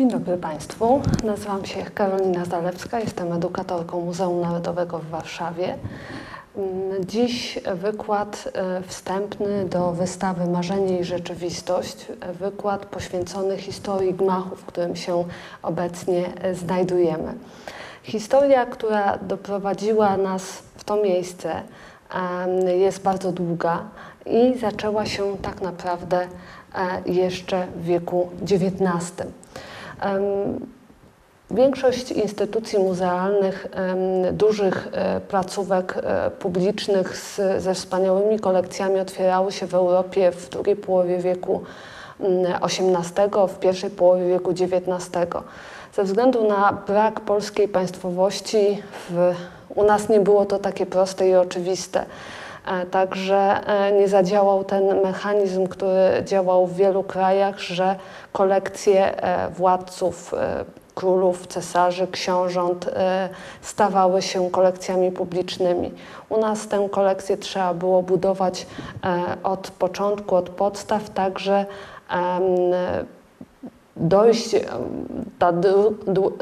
Dzień dobry Państwu. Nazywam się Karolina Zalewska, jestem edukatorką Muzeum Narodowego w Warszawie. Dziś wykład wstępny do wystawy Marzenie i Rzeczywistość, wykład poświęcony historii gmachu, w którym się obecnie znajdujemy. Historia, która doprowadziła nas w to miejsce, jest bardzo długa i zaczęła się tak naprawdę jeszcze w wieku XIX. Większość instytucji muzealnych, dużych placówek publicznych ze wspaniałymi kolekcjami otwierały się w Europie w drugiej połowie wieku XVIII, w pierwszej połowie wieku XIX. Ze względu na brak polskiej państwowości u nas nie było to takie proste i oczywiste. Także nie zadziałał ten mechanizm, który działał w wielu krajach, że kolekcje władców, królów, cesarzy, książąt stawały się kolekcjami publicznymi. U nas tę kolekcję trzeba było budować od początku, od podstaw, także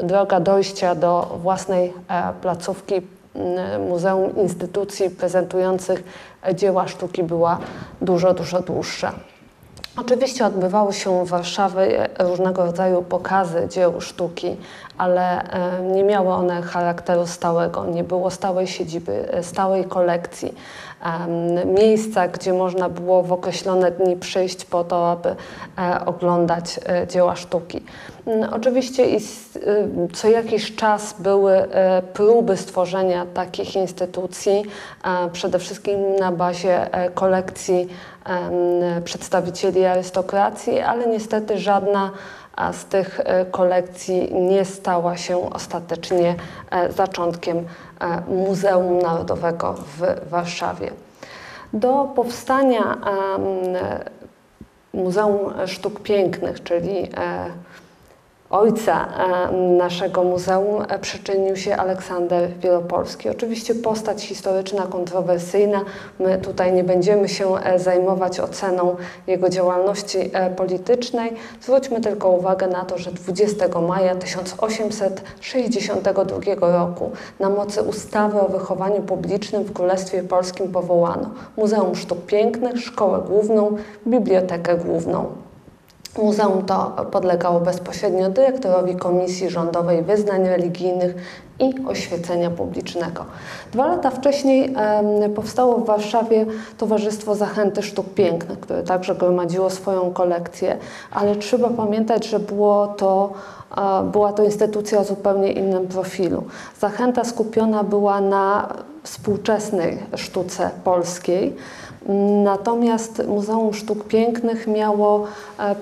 droga dojścia do własnej placówki muzeum, instytucji prezentujących dzieła sztuki była dużo dłuższa. Oczywiście odbywały się w Warszawie różnego rodzaju pokazy dzieł sztuki, ale nie miały one charakteru stałego, nie było stałej siedziby, stałej kolekcji, miejsca, gdzie można było w określone dni przyjść po to, aby oglądać dzieła sztuki. Oczywiście co jakiś czas były próby stworzenia takich instytucji, przede wszystkim na bazie kolekcji przedstawicieli arystokracji, ale niestety żadna z tych kolekcji nie stała się ostatecznie zaczątkiem Muzeum Narodowego w Warszawie. Do powstania Muzeum Sztuk Pięknych, czyli ojca naszego muzeum, przyczynił się Aleksander Wielopolski. Oczywiście postać historyczna, kontrowersyjna. My tutaj nie będziemy się zajmować oceną jego działalności politycznej. Zwróćmy tylko uwagę na to, że 20 maja 1862 roku na mocy ustawy o wychowaniu publicznym w Królestwie Polskim powołano Muzeum Sztuk Pięknych, Szkołę Główną, Bibliotekę Główną. Muzeum to podlegało bezpośrednio dyrektorowi Komisji Rządowej Wyznań Religijnych i Oświecenia Publicznego. 2 lata wcześniej powstało w Warszawie Towarzystwo Zachęty Sztuk Pięknych, które także gromadziło swoją kolekcję, ale trzeba pamiętać, że była to instytucja o zupełnie innym profilu. Zachęta skupiona była na współczesnej sztuce polskiej, natomiast Muzeum Sztuk Pięknych miało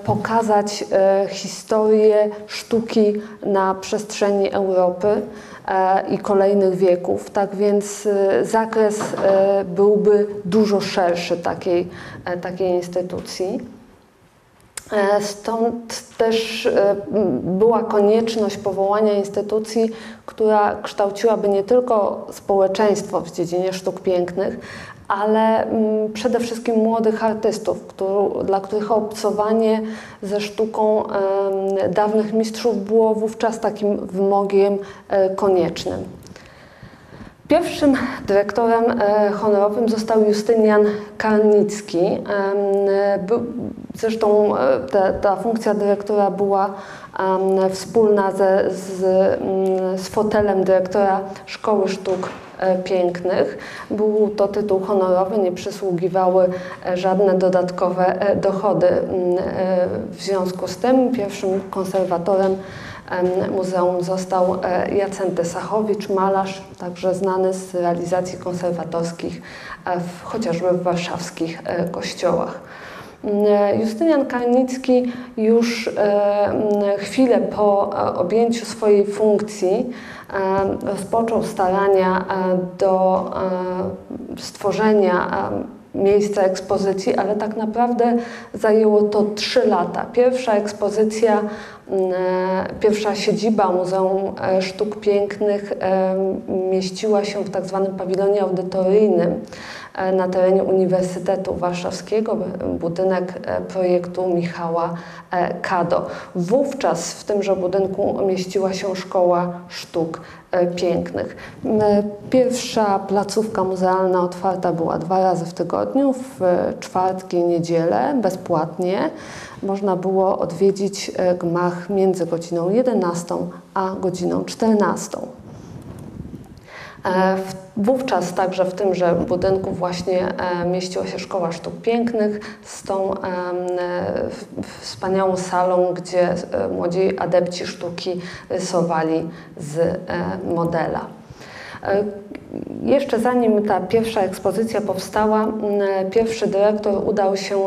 pokazać historię sztuki na przestrzeni Europy i kolejnych wieków, tak więc zakres byłby dużo szerszy takiej instytucji. Stąd też była konieczność powołania instytucji, która kształciłaby nie tylko społeczeństwo w dziedzinie sztuk pięknych, ale przede wszystkim młodych artystów, dla których obcowanie ze sztuką dawnych mistrzów było wówczas takim wymogiem koniecznym. Pierwszym dyrektorem honorowym został Justynian Karnicki. Zresztą ta funkcja dyrektora była wspólna z fotelem dyrektora Szkoły Sztuk Pięknych. Był to tytuł honorowy, nie przysługiwały żadne dodatkowe dochody. W związku z tym pierwszym konserwatorem muzeum został Jacenty Sachowicz, malarz, także znany z realizacji konserwatorskich, chociażby w warszawskich kościołach. Justynian Karnicki już chwilę po objęciu swojej funkcji rozpoczął starania do stworzenia miejsca ekspozycji, ale tak naprawdę zajęło to 3 lata. Pierwsza ekspozycja, pierwsza siedziba Muzeum Sztuk Pięknych mieściła się w tak zwanym pawilonie audytoryjnym na terenie Uniwersytetu Warszawskiego, budynek projektu Michała Kado. Wówczas w tymże budynku mieściła się Szkoła Sztuk Pięknych. Pierwsza placówka muzealna otwarta była 2 razy w tygodniu, w czwartki i niedzielę, bezpłatnie. Można było odwiedzić gmach między godziną 11 a godziną 14. Wówczas także w tymże budynku właśnie mieściła się Szkoła Sztuk Pięknych z tą wspaniałą salą, gdzie młodzi adepci sztuki rysowali z modela. Jeszcze zanim ta pierwsza ekspozycja powstała, pierwszy dyrektor udał się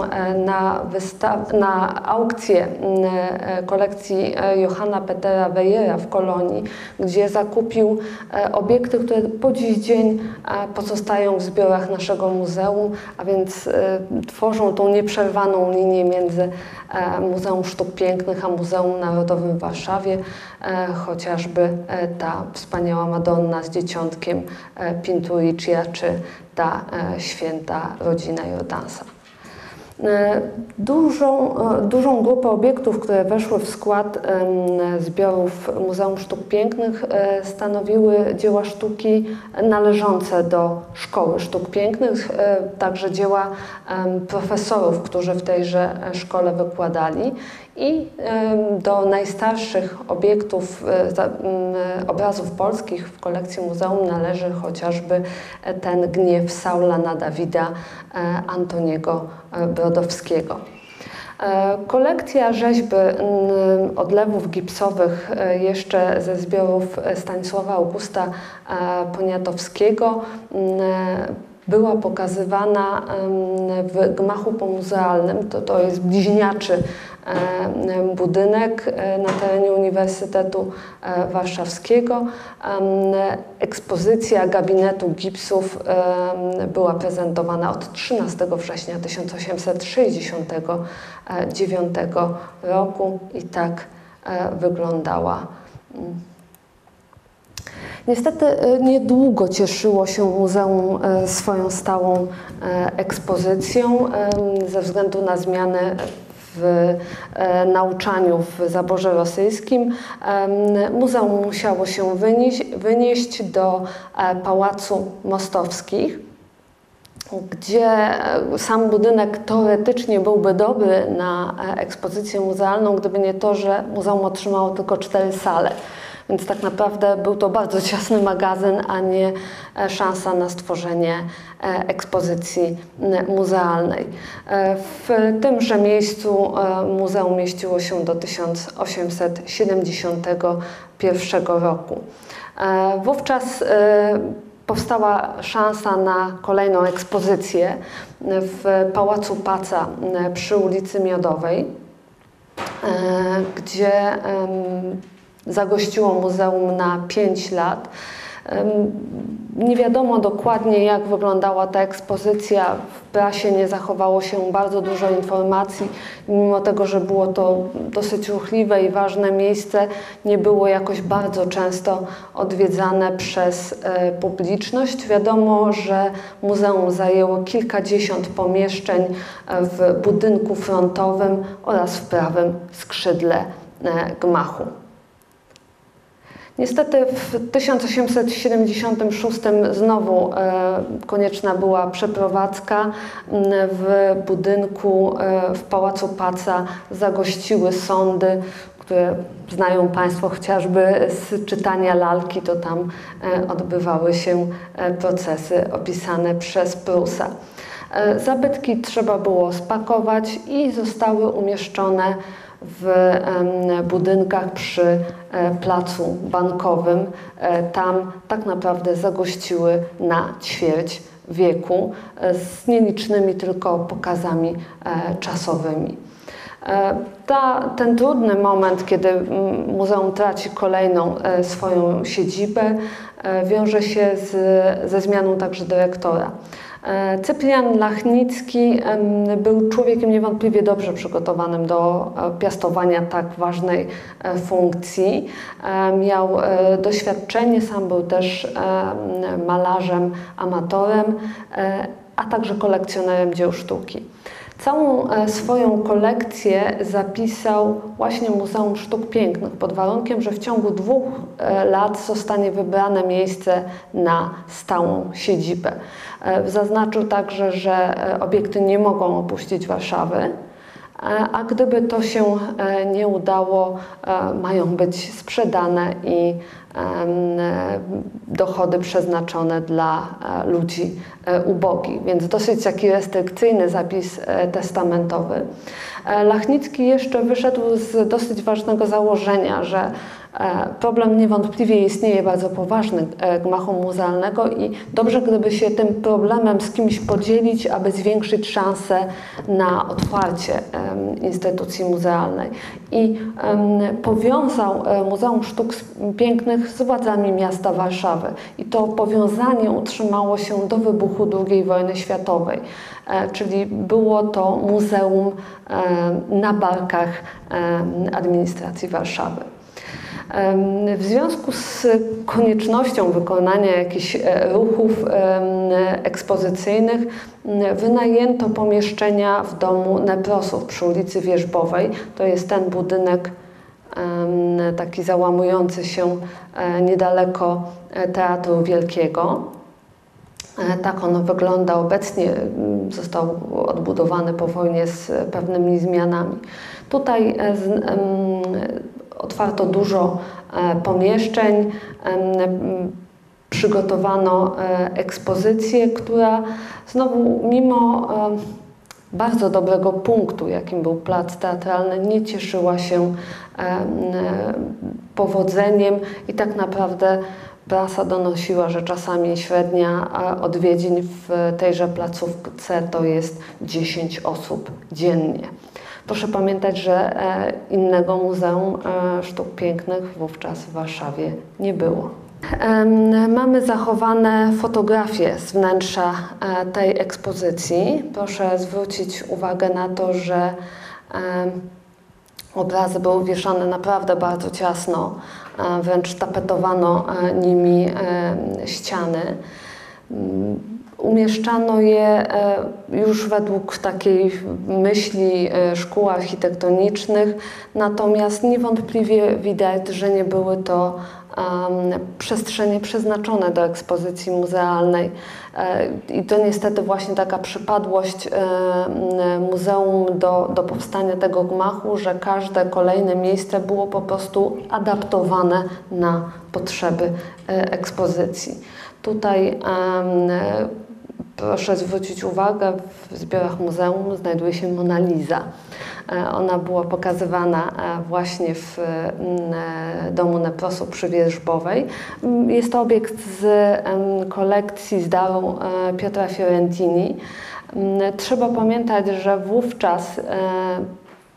na aukcję kolekcji Johanna Petera Weyera w Kolonii, gdzie zakupił obiekty, które po dziś dzień pozostają w zbiorach naszego muzeum, a więc tworzą tą nieprzerwaną linię między Muzeum Sztuk Pięknych a Muzeum Narodowym w Warszawie, chociażby ta wspaniała Madonna z Dzieciątkiem Pinturicchia czy ta święta rodzina Jordansa. Dużą grupę obiektów, które weszły w skład zbiorów Muzeum Sztuk Pięknych, stanowiły dzieła sztuki należące do Szkoły Sztuk Pięknych, także dzieła profesorów, którzy w tejże szkole wykładali. I do najstarszych obiektów, obrazów polskich w kolekcji muzeum należy chociażby ten Gniew Saula na Dawida Antoniego Brodowskiego. Kolekcja rzeźby odlewów gipsowych jeszcze ze zbiorów Stanisława Augusta Poniatowskiego była pokazywana w gmachu pomuzealnym, to jest bliźniaczy budynek na terenie Uniwersytetu Warszawskiego. Ekspozycja gabinetu gipsów była prezentowana od 13 września 1869 roku i tak wyglądała. Niestety niedługo cieszyło się muzeum swoją stałą ekspozycją ze względu na zmiany w nauczaniu w zaborze rosyjskim. Muzeum musiało się wynieść do Pałacu Mostowskich, gdzie sam budynek teoretycznie byłby dobry na ekspozycję muzealną, gdyby nie to, że muzeum otrzymało tylko 4 sale. Więc tak naprawdę był to bardzo ciasny magazyn, a nie szansa na stworzenie ekspozycji muzealnej. W tymże miejscu muzeum mieściło się do 1871 roku. Wówczas powstała szansa na kolejną ekspozycję w Pałacu Paca przy ulicy Miodowej, gdzie zagościło muzeum na 5 lat. Nie wiadomo dokładnie, jak wyglądała ta ekspozycja. W prasie nie zachowało się bardzo dużo informacji. Mimo tego, że było to dosyć ruchliwe i ważne miejsce, nie było jakoś bardzo często odwiedzane przez publiczność. Wiadomo, że muzeum zajęło kilkadziesiąt pomieszczeń w budynku frontowym oraz w prawym skrzydle gmachu. Niestety w 1876 znowu konieczna była przeprowadzka. W budynku w Pałacu Paca zagościły sądy, które znają Państwo chociażby z czytania Lalki, to tam odbywały się procesy opisane przez Prusa. Zabytki trzeba było spakować i zostały umieszczone w budynkach przy Placu Bankowym. Tam tak naprawdę zagościły na ćwierć wieku z nielicznymi tylko pokazami czasowymi. Ten trudny moment, kiedy muzeum traci kolejną swoją siedzibę, wiąże się ze zmianą także dyrektora. Cyprian Lachnicki był człowiekiem niewątpliwie dobrze przygotowanym do piastowania tak ważnej funkcji. Miał doświadczenie, sam był też malarzem, amatorem, a także kolekcjonerem dzieł sztuki. Całą swoją kolekcję zapisał właśnie Muzeum Sztuk Pięknych pod warunkiem, że w ciągu 2 lat zostanie wybrane miejsce na stałą siedzibę. Zaznaczył także, że obiekty nie mogą opuścić Warszawy, a gdyby to się nie udało, mają być sprzedane i dochody przeznaczone dla ludzi ubogich, więc dosyć taki restrykcyjny zapis testamentowy. Lachnicki jeszcze wyszedł z dosyć ważnego założenia, że problem niewątpliwie istnieje bardzo poważny gmachu muzealnego i dobrze, gdyby się tym problemem z kimś podzielić, aby zwiększyć szanse na otwarcie instytucji muzealnej. I powiązał Muzeum Sztuk Pięknych z władzami miasta Warszawy. I to powiązanie utrzymało się do wybuchu II wojny światowej, czyli było to muzeum na barkach administracji Warszawy. W związku z koniecznością wykonania jakichś ruchów ekspozycyjnych wynajęto pomieszczenia w domu Neprosów przy ulicy Wierzbowej. To jest ten budynek taki załamujący się niedaleko Teatru Wielkiego. Tak on wygląda obecnie, został odbudowany po wojnie z pewnymi zmianami. Tutaj otwarto dużo pomieszczeń, przygotowano ekspozycję, która znowu mimo bardzo dobrego punktu, jakim był plac teatralny, nie cieszyła się powodzeniem i tak naprawdę prasa donosiła, że czasami średnia odwiedzin w tejże placówce to jest 10 osób dziennie. Proszę pamiętać, że innego Muzeum Sztuk Pięknych wówczas w Warszawie nie było. Mamy zachowane fotografie z wnętrza tej ekspozycji. Proszę zwrócić uwagę na to, że obrazy były uwieszane naprawdę bardzo ciasno, wręcz tapetowano nimi ściany. Umieszczano je już według takiej myśli szkół architektonicznych, natomiast niewątpliwie widać, że nie były to przestrzenie przeznaczone do ekspozycji muzealnej. I to niestety właśnie taka przypadłość muzeum do powstania tego gmachu, że każde kolejne miejsce było po prostu adaptowane na potrzeby ekspozycji. Tutaj proszę zwrócić uwagę, w zbiorach muzeum znajduje się Mona Lisa. Ona była pokazywana właśnie w domu Neprosów przy Wierzbowej. Jest to obiekt z kolekcji z daru Piotra Fiorentini. Trzeba pamiętać, że wówczas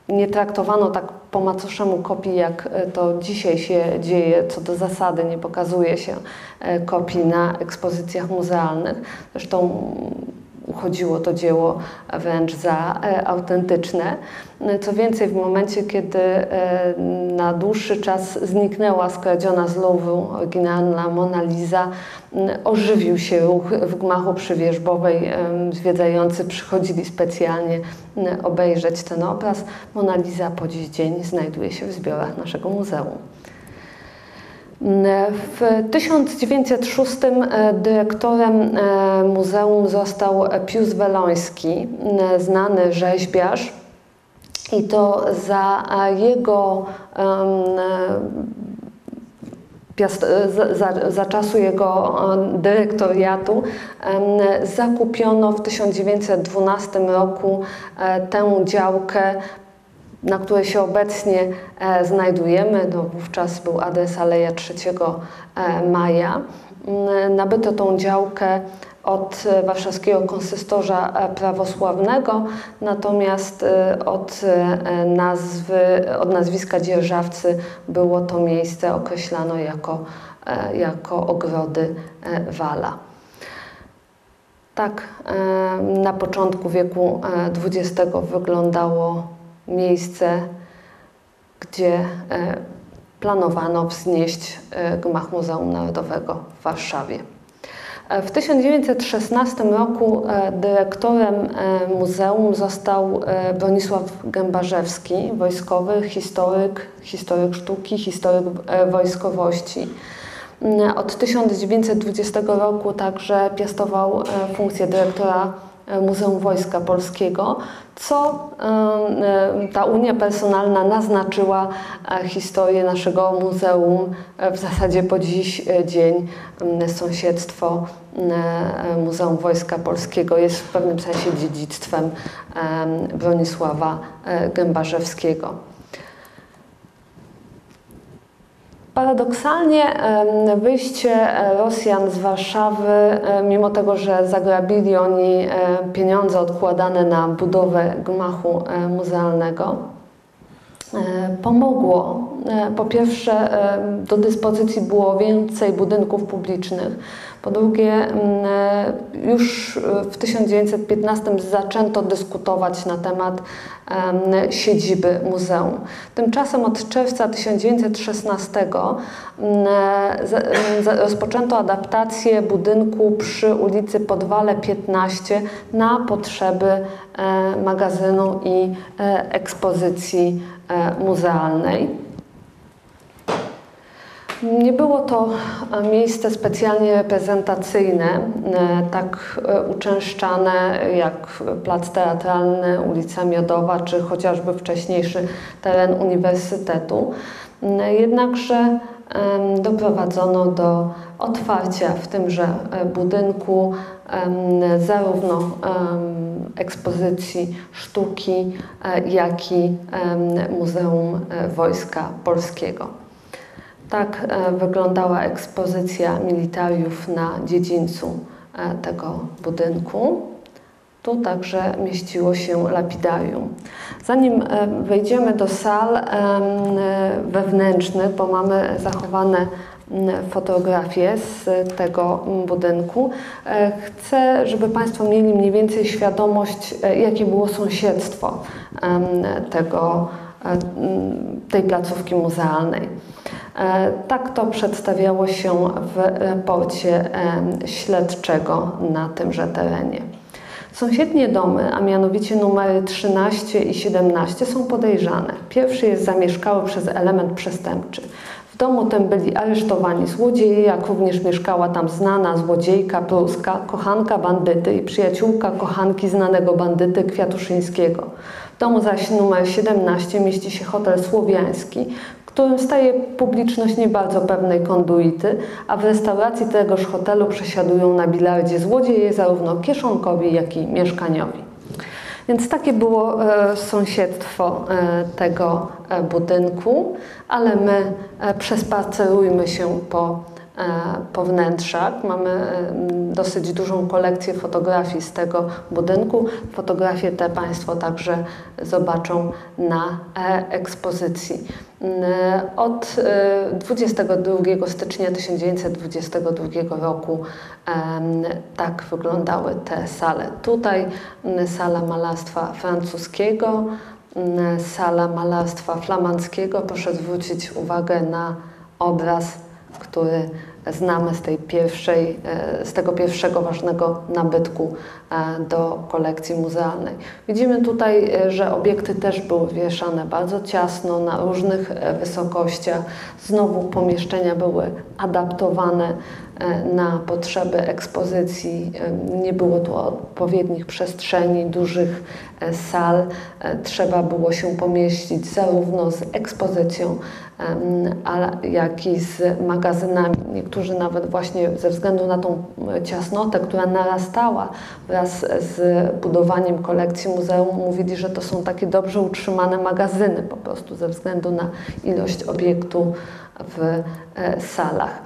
nie traktowano tak po macoszemu kopii, jak to dzisiaj się dzieje. Co do zasady nie pokazuje się kopii na ekspozycjach muzealnych. Zresztą uchodziło to dzieło wręcz za autentyczne. Co więcej, w momencie, kiedy na dłuższy czas zniknęła skradziona z Louvru oryginalna Mona Lisa, ożywił się ruch w gmachu przy Wierzbowej. Zwiedzający przychodzili specjalnie obejrzeć ten obraz. Mona Lisa po dziś dzień znajduje się w zbiorach naszego muzeum. W 1906 dyrektorem muzeum został Pius Weloński, znany rzeźbiarz, i to za jego za czasu jego dyrektoriatu zakupiono w 1912 roku tę działkę, na której się obecnie znajdujemy. To wówczas był adres Aleja 3 Maja. Nabyto tą działkę od warszawskiego konsystorza prawosławnego, natomiast od nazwiska dzierżawcy było to miejsce określano jako ogrody Wala. Tak, na początku wieku XX wyglądało miejsce, gdzie planowano wznieść gmach Muzeum Narodowego w Warszawie. W 1916 roku dyrektorem muzeum został Bronisław Gembarzewski, wojskowy, historyk sztuki, historyk wojskowości. Od 1920 roku także piastował funkcję dyrektora Muzeum Wojska Polskiego, co ta unia personalna naznaczyła historię naszego muzeum, w zasadzie po dziś dzień sąsiedztwo Muzeum Wojska Polskiego jest w pewnym sensie dziedzictwem Bronisława Gembarzewskiego. Paradoksalnie wyjście Rosjan z Warszawy, mimo tego, że zagrabili oni pieniądze odkładane na budowę gmachu muzealnego, pomogło. Po pierwsze, do dyspozycji było więcej budynków publicznych. Po drugie, już w 1915 zaczęto dyskutować na temat siedziby muzeum. Tymczasem od czerwca 1916 rozpoczęto adaptację budynku przy ulicy Podwale 15 na potrzeby magazynu i ekspozycji muzealnej. Nie było to miejsce specjalnie reprezentacyjne, tak uczęszczane jak Plac Teatralny, ulica Miodowa czy chociażby wcześniejszy teren uniwersytetu. Jednakże doprowadzono do otwarcia w tymże budynku zarówno ekspozycji sztuki, jak i Muzeum Wojska Polskiego. Tak wyglądała ekspozycja militariów na dziedzińcu tego budynku. Tu także mieściło się lapidarium. Zanim wejdziemy do sal wewnętrznych, bo mamy zachowane fotografie z tego budynku, chcę, żeby Państwo mieli mniej więcej świadomość, jakie było sąsiedztwo tej placówki muzealnej. Tak to przedstawiało się w raporcie śledczego na tymże terenie. Sąsiednie domy, a mianowicie numery 13 i 17 są podejrzane. Pierwszy jest zamieszkały przez element przestępczy. W domu tym byli aresztowani złodzieje, jak również mieszkała tam znana złodziejka pruska, kochanka bandyty i przyjaciółka kochanki znanego bandyty Kwiatuszyńskiego. W domu zaś numer 17 mieści się hotel Słowiański, w którym staje publiczność nie bardzo pewnej konduity, a w restauracji tegoż hotelu przesiadują na bilardzie złodzieje zarówno kieszonkowi, jak i mieszkaniowi. Więc takie było sąsiedztwo tego budynku, ale my przespacerujmy się po wnętrzach. Mamy dosyć dużą kolekcję fotografii z tego budynku. Fotografie te Państwo także zobaczą na ekspozycji. Od 22 stycznia 1922 roku tak wyglądały te sale. Tutaj sala malarstwa francuskiego, sala malarstwa flamandzkiego. Proszę zwrócić uwagę na obraz, który znamy z tego pierwszego ważnego nabytku do kolekcji muzealnej. Widzimy tutaj, że obiekty też były wieszane bardzo ciasno, na różnych wysokościach. Znowu pomieszczenia były adaptowane na potrzeby ekspozycji. Nie było tu odpowiednich przestrzeni, dużych sal. Trzeba było się pomieścić zarówno z ekspozycją, jak i z magazynami. Niektórzy nawet właśnie ze względu na tą ciasnotę, która narastała wraz z budowaniem kolekcji muzeum, mówili, że to są takie dobrze utrzymane magazyny po prostu ze względu na ilość obiektu w salach.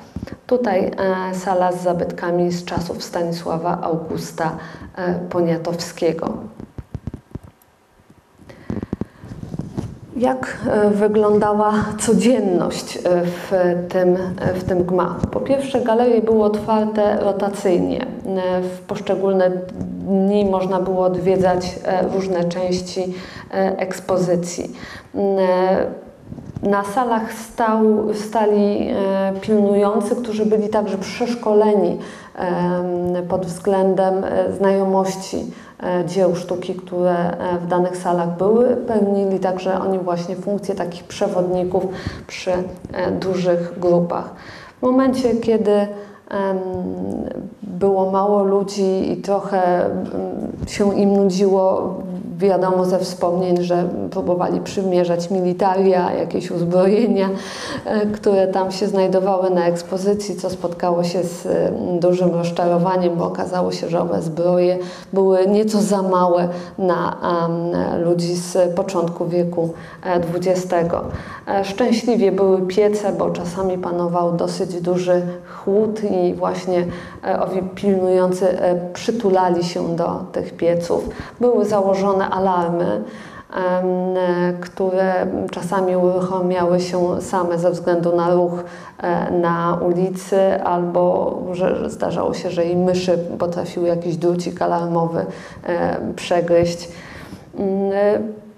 Tutaj sala z zabytkami z czasów Stanisława Augusta Poniatowskiego. Jak wyglądała codzienność w tym gmachu? Po pierwsze, galerie były otwarte rotacyjnie. W poszczególne dni można było odwiedzać różne części ekspozycji. Na salach stali pilnujący, którzy byli także przeszkoleni pod względem znajomości dzieł sztuki, które w danych salach były. Pełnili także oni właśnie funkcję takich przewodników przy dużych grupach. W momencie, kiedy było mało ludzi i trochę się im nudziło, wiadomo ze wspomnień, że próbowali przymierzać militaria, jakieś uzbrojenia, które tam się znajdowały na ekspozycji, co spotkało się z dużym rozczarowaniem, bo okazało się, że owe zbroje były nieco za małe na ludzi z początku wieku XX. Szczęśliwie były piece, bo czasami panował dosyć duży chłód i właśnie owi pilnujący przytulali się do tych pieców. Były założone alarmy, które czasami uruchamiały się same ze względu na ruch na ulicy, albo że zdarzało się, że i myszy potrafiły jakiś drucik alarmowy przegryźć.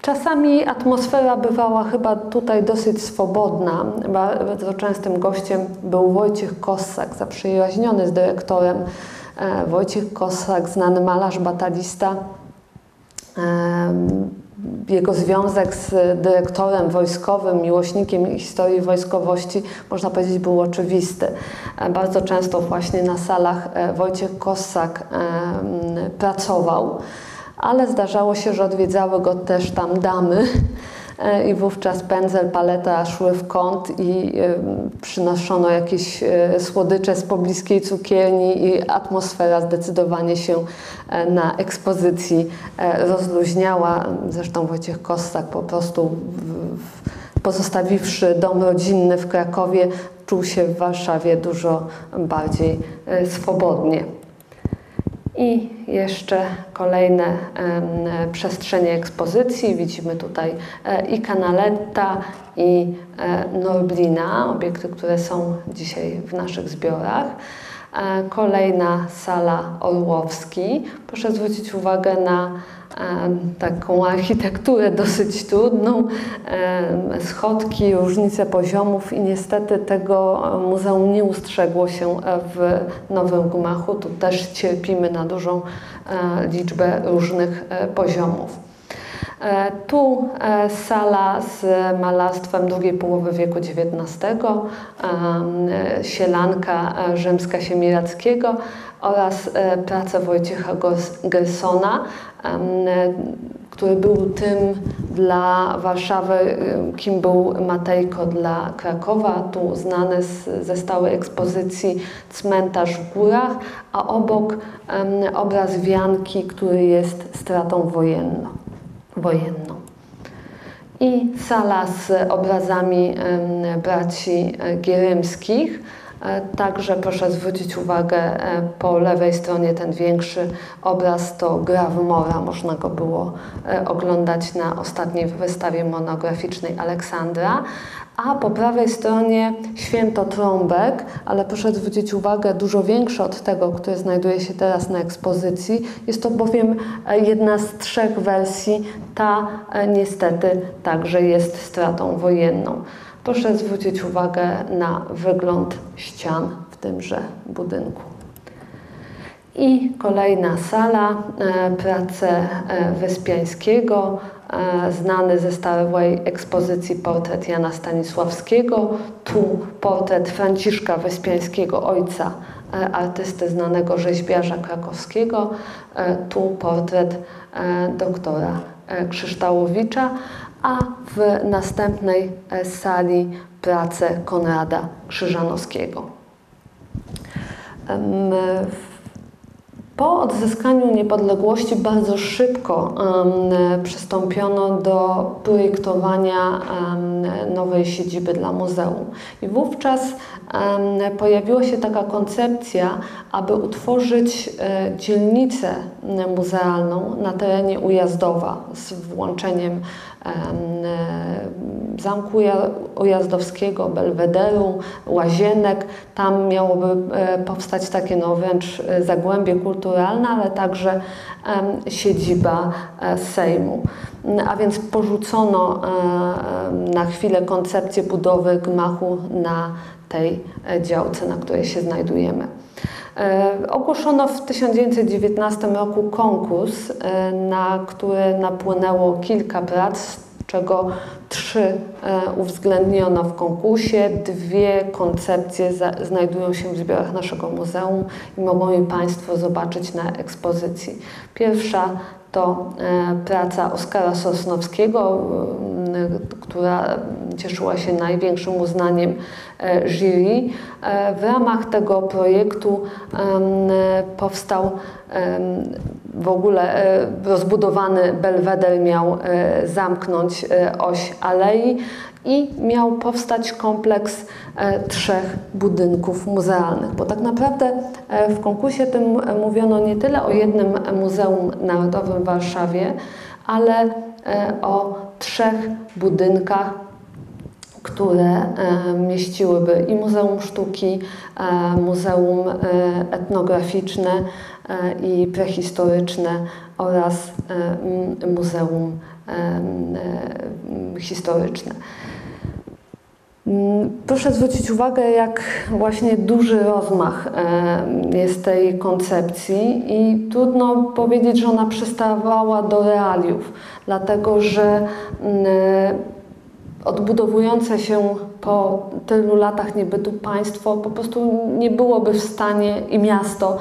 Czasami atmosfera bywała chyba tutaj dosyć swobodna. Bardzo częstym gościem był Wojciech Kossak, zaprzyjaźniony z dyrektorem. Wojciech Kossak, znany malarz, batalista. Jego związek z dyrektorem wojskowym, miłośnikiem historii wojskowości, można powiedzieć, był oczywisty. Bardzo często właśnie na salach Wojciech Kossak pracował, ale zdarzało się, że odwiedzały go też tam damy i wówczas pędzel, paleta szły w kąt i przynoszono jakieś słodycze z pobliskiej cukierni i atmosfera zdecydowanie się na ekspozycji rozluźniała. Zresztą Wojciech Kossak po prostu pozostawiwszy dom rodzinny w Krakowie, czuł się w Warszawie dużo bardziej swobodnie. I jeszcze kolejne przestrzenie ekspozycji. Widzimy tutaj i Canaletta, i Norblina, obiekty, które są dzisiaj w naszych zbiorach. Kolejna sala Orłowski. Proszę zwrócić uwagę na taką architekturę dosyć trudną, schodki, różnice poziomów i niestety tego muzeum nie ustrzegło się w nowym gmachu. Tu też cierpimy na dużą liczbę różnych poziomów. Tu sala z malarstwem drugiej połowy wieku XIX, sielanka Rzymska-Siemirackiego oraz prace Wojciecha Gersona, który był tym dla Warszawy, kim był Matejko dla Krakowa. Tu znany ze stałej ekspozycji Cmentarz w Górach, a obok obraz Wianki, który jest stratą wojenną. I sala z obrazami braci Gierymskich. Także proszę zwrócić uwagę, po lewej stronie ten większy obraz to Gra w Mora. Można go było oglądać na ostatniej wystawie monograficznej Aleksandra. A po prawej stronie Święto Trąbek, ale proszę zwrócić uwagę, dużo większe od tego, które znajduje się teraz na ekspozycji. Jest to bowiem jedna z trzech wersji, ta niestety także jest stratą wojenną. Proszę zwrócić uwagę na wygląd ścian w tymże budynku. I kolejna sala, prace Wyspiańskiego, znany ze stałej ekspozycji portret Jana Stanisławskiego, tu portret Franciszka Wyspiańskiego, ojca artysty, znanego rzeźbiarza krakowskiego, tu portret doktora Krzyształowicza, a w następnej sali prace Konrada Krzyżanowskiego. Po odzyskaniu niepodległości bardzo szybko przystąpiono do projektowania nowej siedziby dla muzeum. I wówczas pojawiła się taka koncepcja, aby utworzyć dzielnicę muzealną na terenie Ujazdowa z włączeniem Zamku Ujazdowskiego, Belwederu, Łazienek. Tam miałoby powstać takie no wręcz zagłębie kulturalne, ale także siedziba Sejmu. A więc porzucono na chwilę koncepcję budowy gmachu na tej działce, na której się znajdujemy. Ogłoszono w 1919 roku konkurs, na który napłynęło kilka prac, z czego 3 uwzględniono w konkursie. 2 koncepcje znajdują się w zbiorach naszego muzeum i mogą je Państwo zobaczyć na ekspozycji. Pierwsza to praca Oskara Sosnowskiego, która cieszyła się największym uznaniem jury. W ramach tego projektu powstał w ogóle rozbudowany belweder, miał zamknąć oś alei i miał powstać kompleks 3 budynków muzealnych, bo tak naprawdę w konkursie tym mówiono nie tyle o jednym Muzeum Narodowym w Warszawie, ale o 3 budynkach, które mieściłyby i Muzeum Sztuki, Muzeum Etnograficzne i Prehistoryczne oraz Muzeum Historyczne. Proszę zwrócić uwagę, jak właśnie duży rozmach jest tej koncepcji i trudno powiedzieć, że ona przystawała do realiów, dlatego że odbudowujące się po tylu latach niebytu państwo po prostu nie byłoby w stanie, i miasto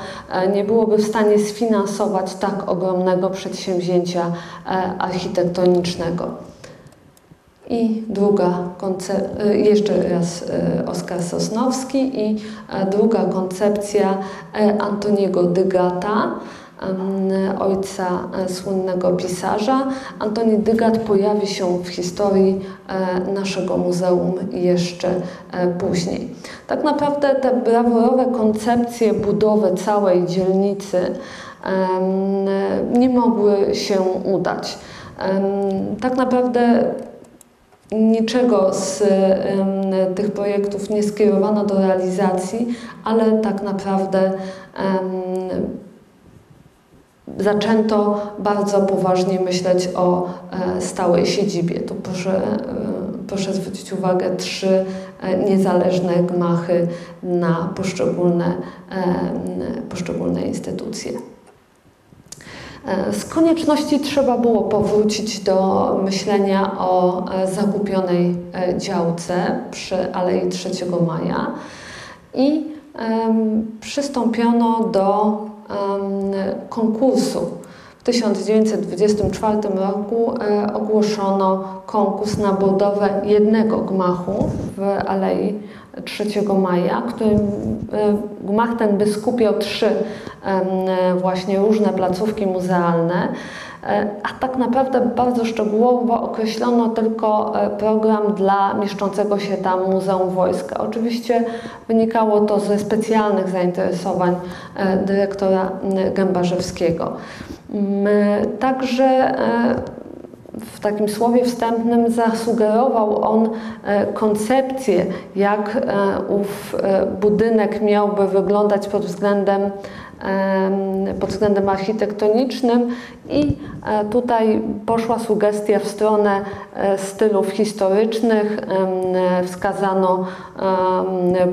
nie byłoby w stanie sfinansować tak ogromnego przedsięwzięcia architektonicznego. I druga koncepcja, jeszcze raz Oskar Sosnowski, i druga koncepcja Antoniego Dygata, ojca słynnego pisarza. Antoni Dygat pojawi się w historii naszego muzeum jeszcze później. Tak naprawdę te brawurowe koncepcje budowy całej dzielnicy nie mogły się udać. Tak naprawdę niczego z tych projektów nie skierowano do realizacji, ale tak naprawdę zaczęto bardzo poważnie myśleć o stałej siedzibie. Tu proszę zwrócić uwagę, 3 niezależne gmachy na poszczególne instytucje. Z konieczności trzeba było powrócić do myślenia o zakupionej działce przy Alei 3 Maja i przystąpiono do konkursu. W 1924 roku ogłoszono konkurs na budowę jednego gmachu w Alei 3 Maja, gmach ten by skupiał 3 właśnie różne placówki muzealne, a tak naprawdę bardzo szczegółowo określono tylko program dla mieszczącego się tam Muzeum Wojska. Oczywiście wynikało to ze specjalnych zainteresowań dyrektora Gembarzewskiego. Także w takim słowie wstępnym zasugerował on koncepcję, jak ów budynek miałby wyglądać pod względem architektonicznym, i tutaj poszła sugestia w stronę stylów historycznych. Wskazano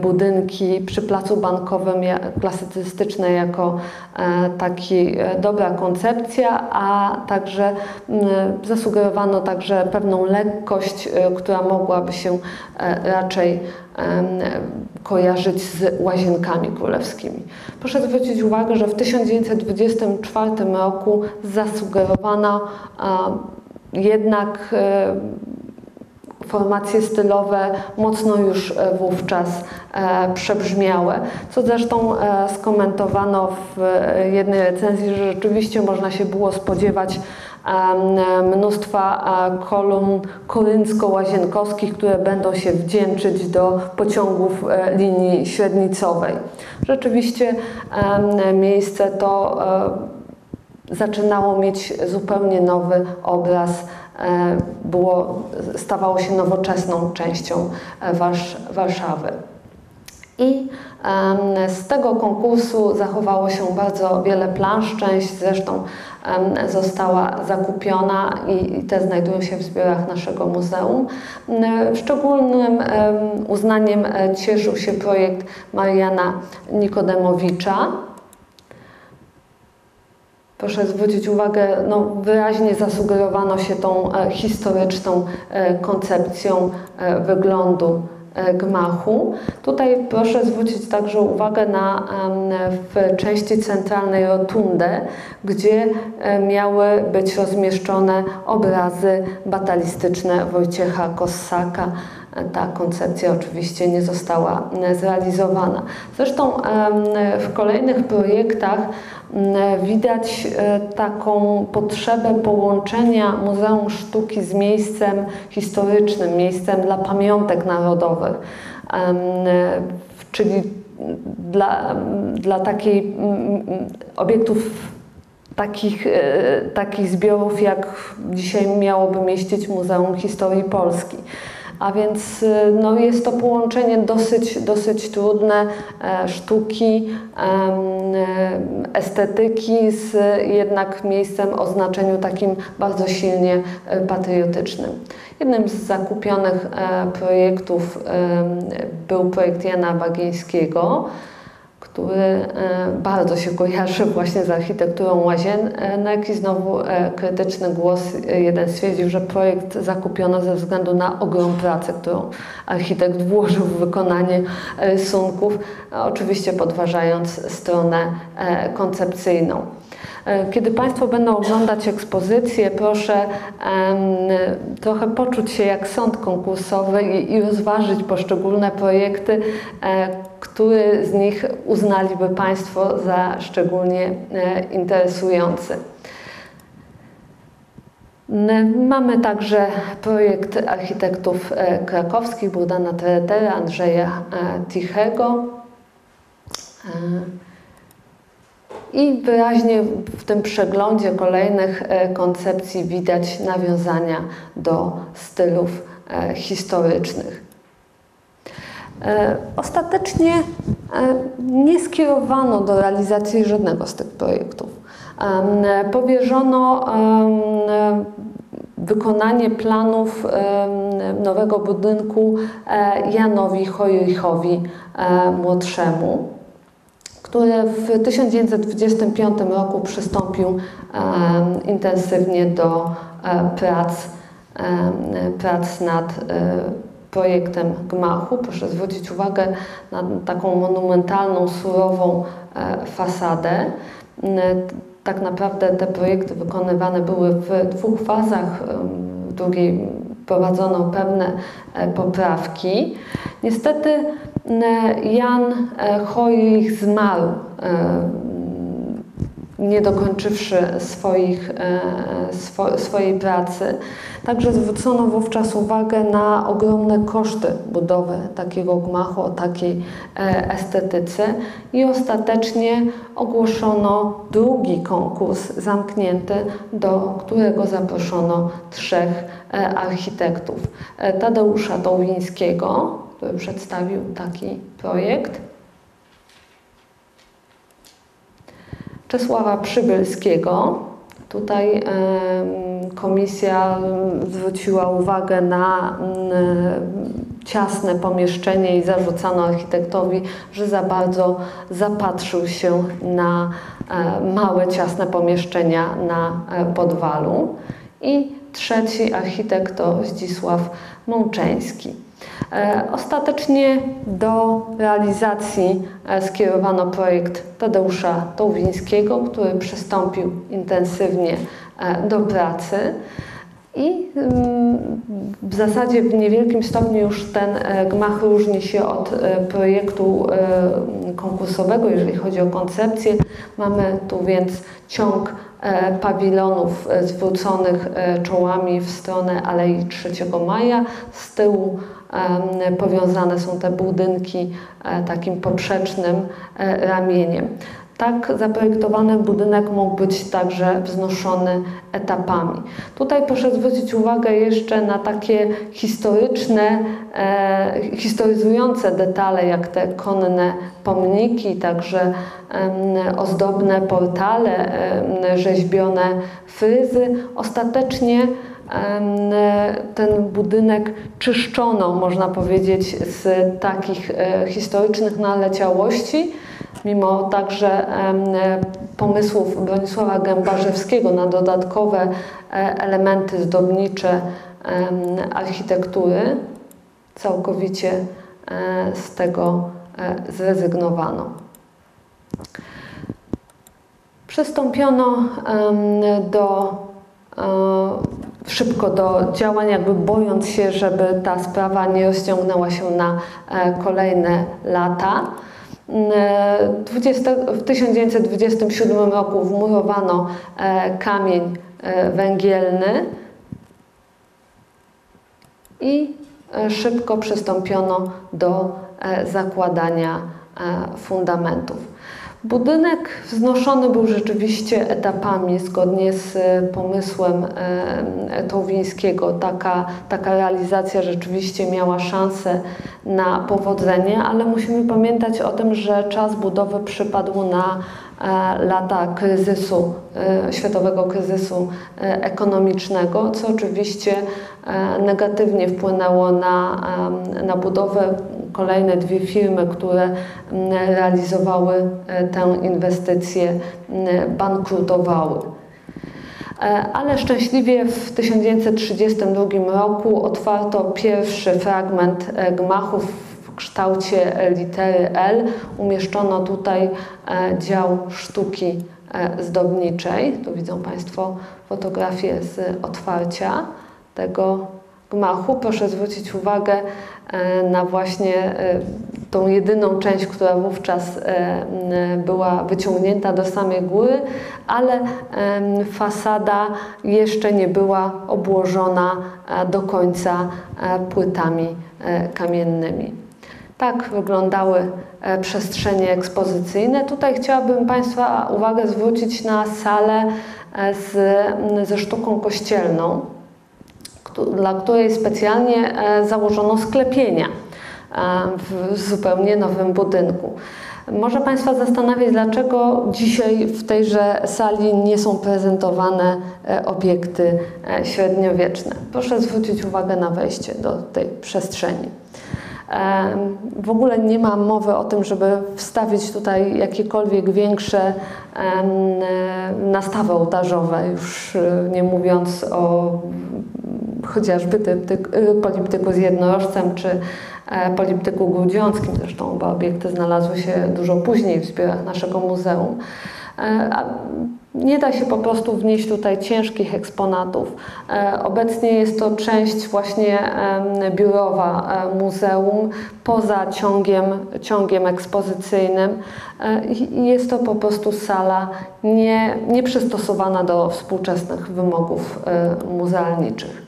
budynki przy Placu Bankowym klasycystyczne jako taki dobra koncepcja, a także zasugerowano także pewną lekkość, która mogłaby się raczej kojarzyć z łazienkami królewskimi. Proszę zwrócić uwagę, że w 1924 roku zasugerowano jednak formacje stylowe mocno już wówczas przebrzmiałe, co zresztą skomentowano w jednej recenzji, że rzeczywiście można się było spodziewać mnóstwa kolumn koryncko-łazienkowskich, które będą się wdzięczyć do pociągów linii średnicowej. Rzeczywiście miejsce to zaczynało mieć zupełnie nowy obraz, stawało się nowoczesną częścią Warszawy. I z tego konkursu zachowało się bardzo wiele plansz, część zresztą została zakupiona i te znajdują się w zbiorach naszego muzeum. Szczególnym uznaniem cieszył się projekt Mariana Nikodemowicza. Proszę zwrócić uwagę, no wyraźnie zasugerowano się tą historyczną koncepcją wyglądu gmachu. Tutaj proszę zwrócić także uwagę w części centralnej rotundę, gdzie miały być rozmieszczone obrazy batalistyczne Wojciecha Kossaka. Ta koncepcja oczywiście nie została zrealizowana. Zresztą w kolejnych projektach widać taką potrzebę połączenia Muzeum Sztuki z miejscem historycznym, miejscem dla pamiątek narodowych, czyli dla takich obiektów, takich zbiorów, jak dzisiaj miałoby mieścić Muzeum Historii Polski. A więc no, jest to połączenie dosyć trudne, sztuki, estetyki z jednak miejscem o znaczeniu takim bardzo silnie patriotycznym. Jednym z zakupionych projektów był projekt Jana Bagińskiego, który bardzo się kojarzy właśnie z architekturą łazienek i znowu krytyczny głos jeden stwierdził, że projekt zakupiono ze względu na ogrom pracy, którą architekt włożył w wykonanie rysunków, oczywiście podważając stronę koncepcyjną. Kiedy Państwo będą oglądać ekspozycję, proszę trochę poczuć się jak sąd konkursowy i rozważyć poszczególne projekty, który z nich uznaliby Państwo za szczególnie interesujący. Mamy także projekt architektów krakowskich Bogdana Teretera, Andrzeja Tichego. I wyraźnie w tym przeglądzie kolejnych koncepcji widać nawiązania do stylów historycznych. Ostatecznie nie skierowano do realizacji żadnego z tych projektów. Powierzono wykonanie planów nowego budynku Janowi Hojrychowi młodszemu, który w 1925 roku przystąpił intensywnie do prac nad projektem gmachu. Proszę zwrócić uwagę na taką monumentalną, surową fasadę. Tak naprawdę te projekty wykonywane były w dwóch fazach, w drugiej prowadzono pewne poprawki. Niestety Jan Hojrych zmarł, nie dokończywszy swojej pracy. Także zwrócono wówczas uwagę na ogromne koszty budowy takiego gmachu o takiej estetyce i ostatecznie ogłoszono drugi konkurs zamknięty, do którego zaproszono trzech architektów. Tadeusza Tołwińskiego, który przedstawił taki projekt, Czesława Przybylskiego. Tutaj komisja zwróciła uwagę na ciasne pomieszczenie i zarzucano architektowi, że za bardzo zapatrzył się na małe, ciasne pomieszczenia na podwalu. I trzeci architekt to Zdzisław Mączeński. Ostatecznie do realizacji skierowano projekt Tadeusza Tołwińskiego, który przystąpił intensywnie do pracy I w zasadzie w niewielkim stopniu już ten gmach różni się od projektu konkursowego, jeżeli chodzi o koncepcję. Mamy tu więc ciąg pawilonów zwróconych czołami w stronę Alei 3 Maja. Z tyłu powiązane są te budynki takim poprzecznym ramieniem. Tak zaprojektowany budynek mógł być także wznoszony etapami. Tutaj proszę zwrócić uwagę jeszcze na takie historyczne, historyzujące detale, jak te konne pomniki, także ozdobne portale, rzeźbione fryzy. Ostatecznie ten budynek czyszczono, można powiedzieć, z takich historycznych naleciałości. Mimo także pomysłów Bronisława Gembarzewskiego na dodatkowe elementy zdobnicze architektury, całkowicie z tego zrezygnowano. Przystąpiono szybko do działań, jakby bojąc się, żeby ta sprawa nie rozciągnęła się na kolejne lata. W 1927 roku wmurowano kamień węgielny i szybko przystąpiono do zakładania fundamentów. Budynek wznoszony był rzeczywiście etapami, zgodnie z pomysłem Tołwińskiego. Taka realizacja rzeczywiście miała szansę na powodzenie, ale musimy pamiętać o tym, że czas budowy przypadł na lata kryzysu, światowego kryzysu ekonomicznego, co oczywiście negatywnie wpłynęło na budowę. Kolejne dwie firmy, które realizowały tę inwestycję, bankrutowały. Ale szczęśliwie w 1932 roku otwarto pierwszy fragment gmachu w kształcie litery L. Umieszczono tutaj dział sztuki zdobniczej. Tu widzą Państwo fotografię z otwarcia tego gmachu. Proszę zwrócić uwagę na właśnie tą jedyną część, która wówczas była wyciągnięta do samej góry, ale fasada jeszcze nie była obłożona do końca płytami kamiennymi. Tak wyglądały przestrzenie ekspozycyjne. Tutaj chciałabym Państwa uwagę zwrócić na salę ze sztuką kościelną, dla której specjalnie założono sklepienia w zupełnie nowym budynku. Może Państwa zastanawiać, dlaczego dzisiaj w tejże sali nie są prezentowane obiekty średniowieczne. Proszę zwrócić uwagę na wejście do tej przestrzeni. W ogóle nie ma mowy o tym, żeby wstawić tutaj jakiekolwiek większe nastawy ołtarzowe, już nie mówiąc o chociażby poliptyku z jednorożcem czy poliptyku grudziąckim. Zresztą oba obiekty znalazły się dużo później w zbiorach naszego muzeum. Nie da się po prostu wnieść tutaj ciężkich eksponatów. Obecnie jest to część właśnie biurowa muzeum, poza ciągiem ekspozycyjnym. Jest to po prostu sala nieprzystosowana do współczesnych wymogów muzealniczych.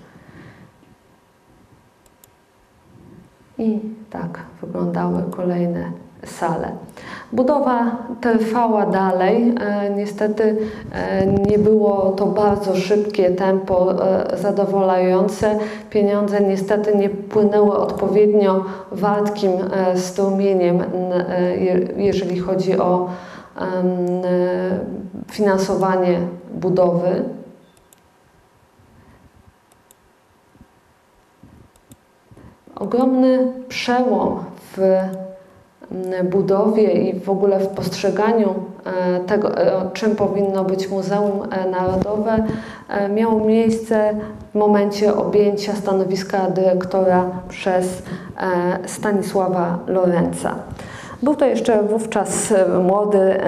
I tak wyglądały kolejne sale. Budowa trwała dalej. Niestety nie było to bardzo szybkie tempo zadowalające. Pieniądze niestety nie płynęły odpowiednio wartkim strumieniem, jeżeli chodzi o finansowanie budowy. Ogromny przełom w budowie i w ogóle w postrzeganiu tego, czym powinno być Muzeum Narodowe, miało miejsce w momencie objęcia stanowiska dyrektora przez Stanisława Lorentza. Był to jeszcze wówczas młody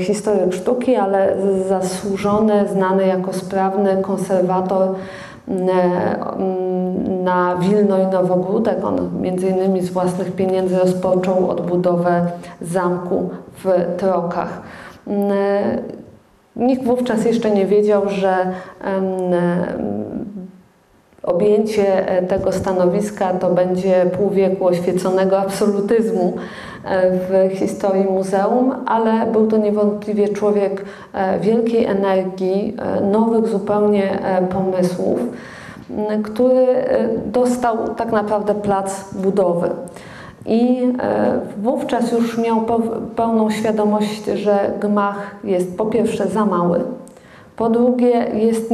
historyk sztuki, ale zasłużony, znany jako sprawny konserwator na Wilno i Nowogródek. On między innymi z własnych pieniędzy rozpoczął odbudowę zamku w Trokach. Nikt wówczas jeszcze nie wiedział, że objęcie tego stanowiska to będzie pół wieku oświeconego absolutyzmu w historii muzeum, ale był to niewątpliwie człowiek wielkiej energii, nowych zupełnie pomysłów, który dostał tak naprawdę plac budowy. I wówczas już miał pełną świadomość, że gmach jest po pierwsze za mały, po drugie jest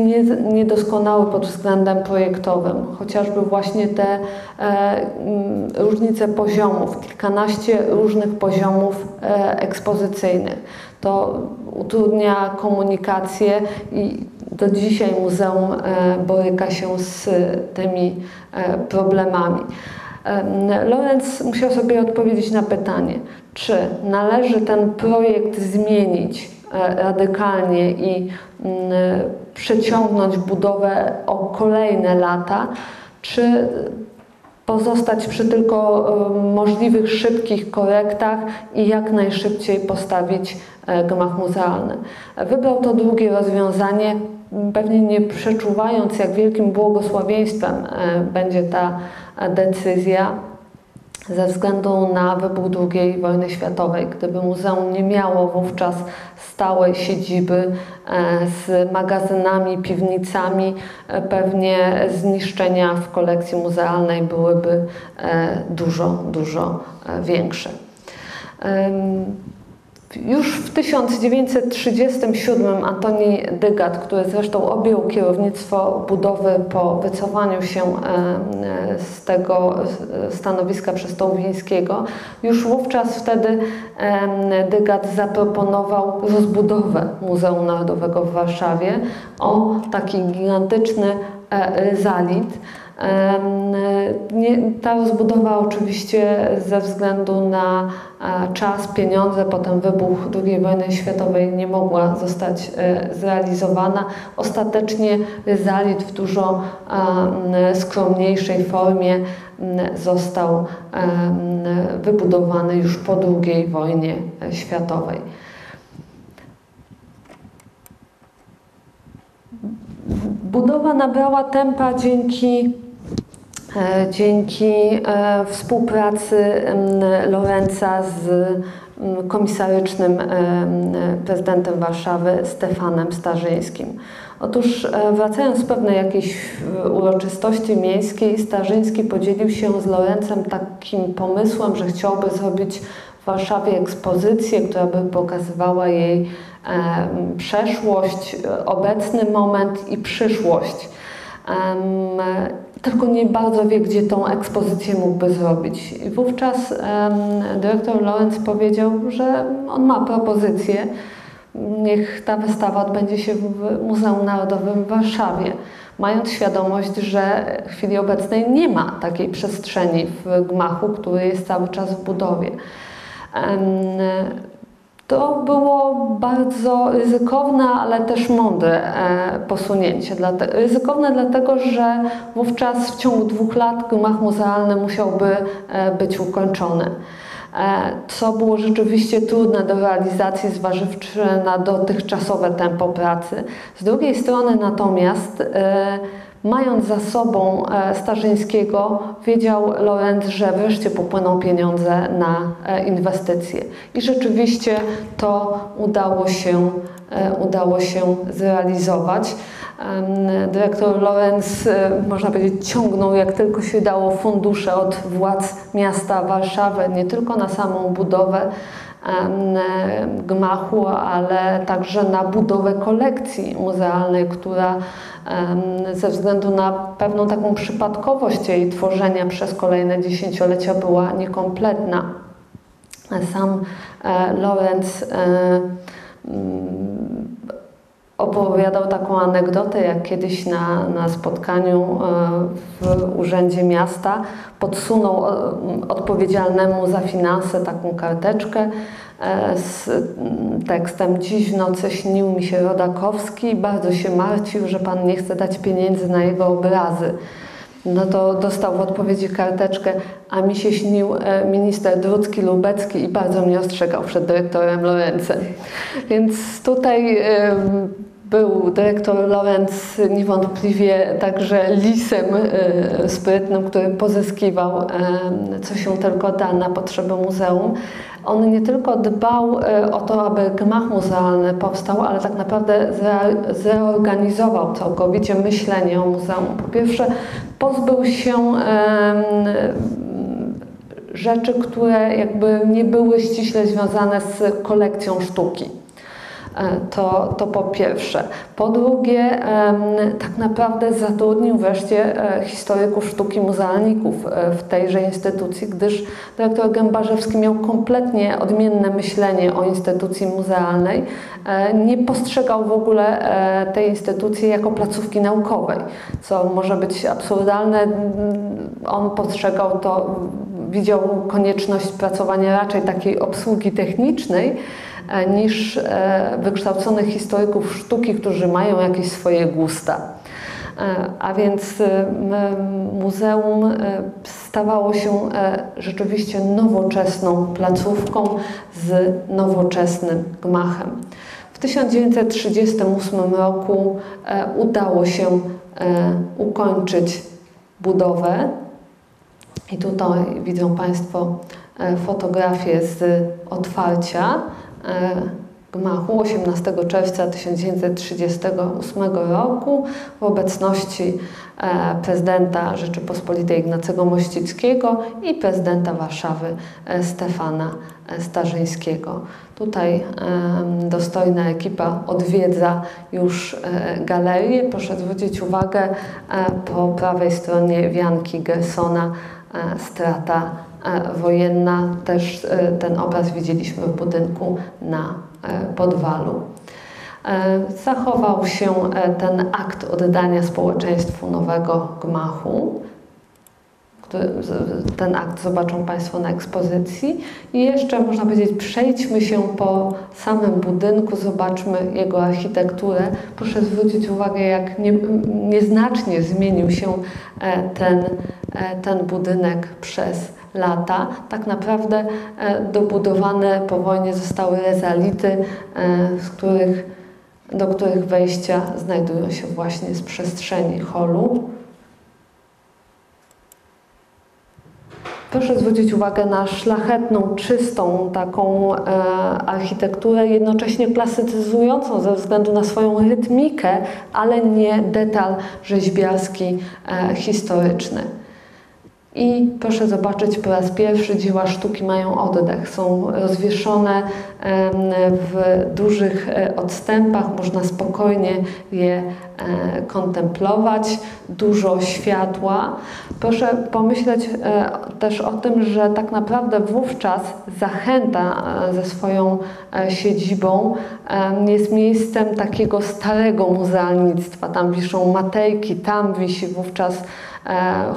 niedoskonały pod względem projektowym, chociażby właśnie te różnice poziomów, kilkanaście różnych poziomów ekspozycyjnych. To utrudnia komunikację i do dzisiaj muzeum boryka się z tymi problemami. Lorentz musiał sobie odpowiedzieć na pytanie, czy należy ten projekt zmienić radykalnie i przeciągnąć budowę o kolejne lata, czy pozostać przy tylko możliwych szybkich korektach i jak najszybciej postawić gmach muzealny. Wybrał to drugie rozwiązanie, pewnie nie przeczuwając, jak wielkim błogosławieństwem będzie ta decyzja ze względu na wybuch II wojny światowej. Gdyby muzeum nie miało wówczas stałej siedziby z magazynami, piwnicami, pewnie zniszczenia w kolekcji muzealnej byłyby dużo, dużo większe. Już w 1937 Antoni Dygat, który zresztą objął kierownictwo budowy po wycofaniu się z tego stanowiska przez Tołwińskiego, już wówczas wtedy Dygat zaproponował rozbudowę Muzeum Narodowego w Warszawie o taki gigantyczny ryzalit. Ta rozbudowa oczywiście ze względu na czas, pieniądze, potem wybuch II wojny światowej nie mogła zostać zrealizowana. Ostatecznie ryzalit w dużo skromniejszej formie został wybudowany już po II wojnie światowej. Budowa nabrała tempa dzięki współpracy Lorentza z komisarycznym prezydentem Warszawy Stefanem Starzyńskim. Otóż wracając z pewnej jakiejś uroczystości miejskiej, Starzyński podzielił się z Lorentzem takim pomysłem, że chciałby zrobić w Warszawie ekspozycję, która by pokazywała jej przeszłość, obecny moment i przyszłość. Tylko nie bardzo wie, gdzie tą ekspozycję mógłby zrobić. I wówczas dyrektor Lorentz powiedział, że on ma propozycję, niech ta wystawa odbędzie się w Muzeum Narodowym w Warszawie, mając świadomość, że w chwili obecnej nie ma takiej przestrzeni w gmachu, który jest cały czas w budowie. To było bardzo ryzykowne, ale też mądre posunięcie. Ryzykowne dlatego, że wówczas w ciągu 2 lat gmach muzealny musiałby być ukończony, co było rzeczywiście trudne do realizacji, zważywszy na dotychczasowe tempo pracy. Z drugiej strony natomiast mając za sobą Starzyńskiego, wiedział Lorentz, że wreszcie popłyną pieniądze na inwestycje. I rzeczywiście to udało się zrealizować. Dyrektor Lorentz, można powiedzieć, ciągnął jak tylko się dało fundusze od władz miasta Warszawy, nie tylko na samą budowę gmachu, ale także na budowę kolekcji muzealnej, która ze względu na pewną taką przypadkowość jej tworzenia przez kolejne dziesięciolecia była niekompletna. Sam Lorentz opowiadał taką anegdotę, jak kiedyś na spotkaniu w Urzędzie Miasta podsunął odpowiedzialnemu za finanse taką karteczkę z tekstem: dziś w nocy śnił mi się Rodakowski i bardzo się martwił, że pan nie chce dać pieniędzy na jego obrazy. No to dostał w odpowiedzi karteczkę: a mi się śnił minister Drucki-Lubecki i bardzo mnie ostrzegał przed dyrektorem Lorentzem. Więc tutaj był dyrektor Lorentz niewątpliwie także lisem sprytnym, który pozyskiwał co się tylko da na potrzeby muzeum. On nie tylko dbał o to, aby gmach muzealny powstał, ale tak naprawdę zreorganizował całkowicie myślenie o muzeum. Po pierwsze, pozbył się rzeczy, które jakby nie były ściśle związane z kolekcją sztuki. To po pierwsze. Po drugie, tak naprawdę zatrudnił wreszcie historyków sztuki muzealników w tejże instytucji, gdyż dyrektor Gembarzewski miał kompletnie odmienne myślenie o instytucji muzealnej. Nie postrzegał w ogóle tej instytucji jako placówki naukowej, co może być absurdalne. On postrzegał to, widział konieczność pracowania raczej takiej obsługi technicznej, niż wykształconych historyków sztuki, którzy mają jakieś swoje gusta. A więc muzeum stawało się rzeczywiście nowoczesną placówką z nowoczesnym gmachem. W 1938 roku udało się ukończyć budowę. I tutaj widzą Państwo fotografię z otwarcia gmachu 18 czerwca 1938 roku w obecności prezydenta Rzeczypospolitej Ignacego Mościckiego i prezydenta Warszawy Stefana Starzyńskiego. Tutaj dostojna ekipa odwiedza już galerię. Proszę zwrócić uwagę, po prawej stronie wianki Gersona strata wojenna. Też ten obraz widzieliśmy w budynku na podwalu. Zachował się ten akt oddania społeczeństwu nowego gmachu. Ten akt zobaczą Państwo na ekspozycji. I jeszcze, można powiedzieć, przejdźmy się po samym budynku, zobaczmy jego architekturę. Proszę zwrócić uwagę, jak nieznacznie zmienił się ten budynek przez lata. Tak naprawdę dobudowane po wojnie zostały rezality, do których wejścia znajdują się właśnie z przestrzeni holu. Proszę zwrócić uwagę na szlachetną, czystą taką architekturę, jednocześnie klasycyzującą ze względu na swoją rytmikę, ale nie detal rzeźbiarski, historyczny. I proszę zobaczyć, po raz pierwszy dzieła sztuki mają oddech. Są rozwieszone w dużych odstępach, można spokojnie je kontemplować, dużo światła. Proszę pomyśleć też o tym, że tak naprawdę wówczas Zachęta ze swoją siedzibą jest miejscem takiego starego muzealnictwa. Tam wiszą matejki, tam wisi wówczas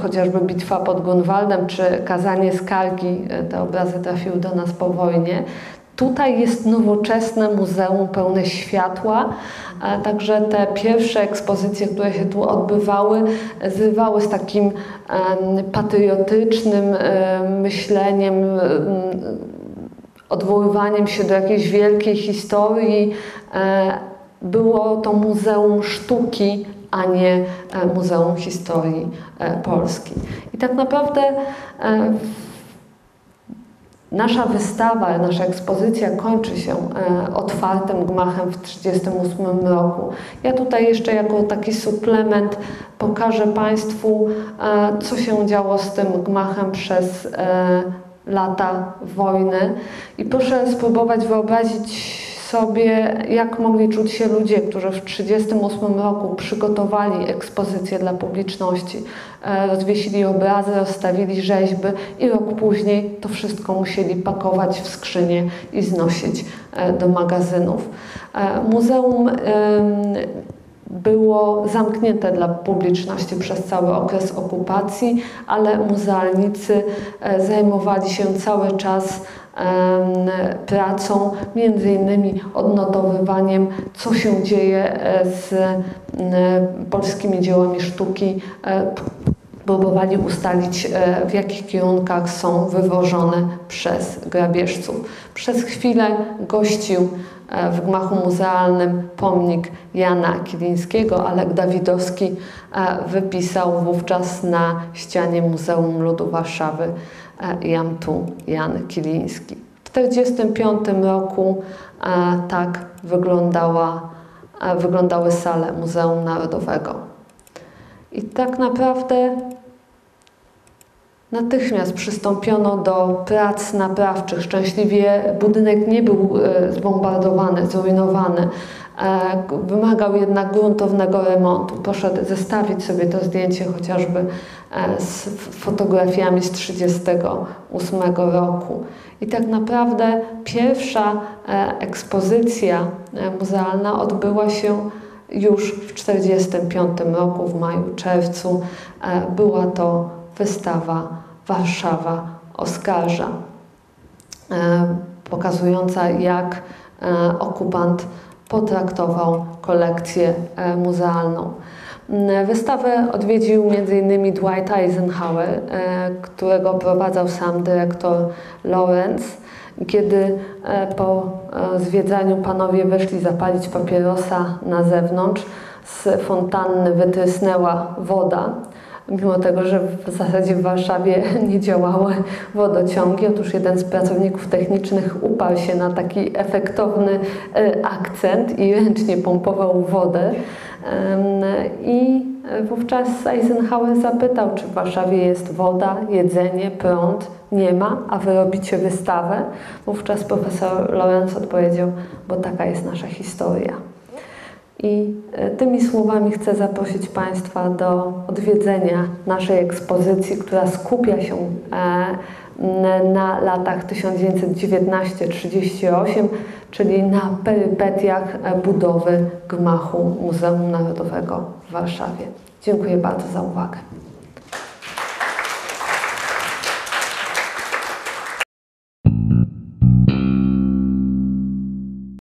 chociażby Bitwa pod Grunwaldem czy Kazanie Skargi. Te obrazy trafiły do nas po wojnie. Tutaj jest nowoczesne muzeum pełne światła, także te pierwsze ekspozycje, które się tu odbywały, zrywały z takim patriotycznym myśleniem, odwoływaniem się do jakiejś wielkiej historii. Było to muzeum sztuki, a nie Muzeum Historii Polski. I tak naprawdę nasza wystawa, nasza ekspozycja kończy się otwartym gmachem w 1938 roku. Ja tutaj jeszcze jako taki suplement pokażę Państwu, co się działo z tym gmachem przez lata wojny. I proszę spróbować wyobrazić sobie, jak mogli czuć się ludzie, którzy w 1938 roku przygotowali ekspozycję dla publiczności, rozwiesili obrazy, rozstawili rzeźby i rok później to wszystko musieli pakować w skrzynie i znosić do magazynów. Muzeum było zamknięte dla publiczności przez cały okres okupacji, ale muzealnicy zajmowali się cały czas pracą, między innymi odnotowywaniem, co się dzieje z polskimi dziełami sztuki. Próbowali ustalić, w jakich kierunkach są wywożone przez grabieżców. Przez chwilę gościł w gmachu muzealnym pomnik Jana Kilińskiego. Alek Dawidowski wypisał wówczas na ścianie Muzeum Ludu Warszawy: Jam tu, Jan Kiliński. W 1945 roku tak wyglądały sale Muzeum Narodowego. I tak naprawdę natychmiast przystąpiono do prac naprawczych. Szczęśliwie budynek nie był zbombardowany, zrujnowany. Wymagał jednak gruntownego remontu. Proszę zestawić sobie to zdjęcie chociażby z fotografiami z 1938 roku. I tak naprawdę pierwsza ekspozycja muzealna odbyła się już w 1945 roku, w maju, czerwcu. Była to wystawa Warszawa Oskarża, pokazująca, jak okupant potraktował kolekcję muzealną. Wystawę odwiedził m.in. Dwight Eisenhower, którego prowadzał sam dyrektor Lorentz. Kiedy po zwiedzaniu panowie wyszli zapalić papierosa na zewnątrz, z fontanny wytrysnęła woda. Mimo tego, że w zasadzie w Warszawie nie działały wodociągi, otóż jeden z pracowników technicznych uparł się na taki efektowny akcent i ręcznie pompował wodę. I wówczas Eisenhower zapytał, czy w Warszawie jest woda, jedzenie, prąd. Nie ma, a wy robicie wystawę. Wówczas profesor Lorentz odpowiedział, bo taka jest nasza historia. I tymi słowami chcę zaprosić Państwa do odwiedzenia naszej ekspozycji, która skupia się na latach 1919-38, czyli na perypetiach budowy gmachu Muzeum Narodowego w Warszawie. Dziękuję bardzo za uwagę.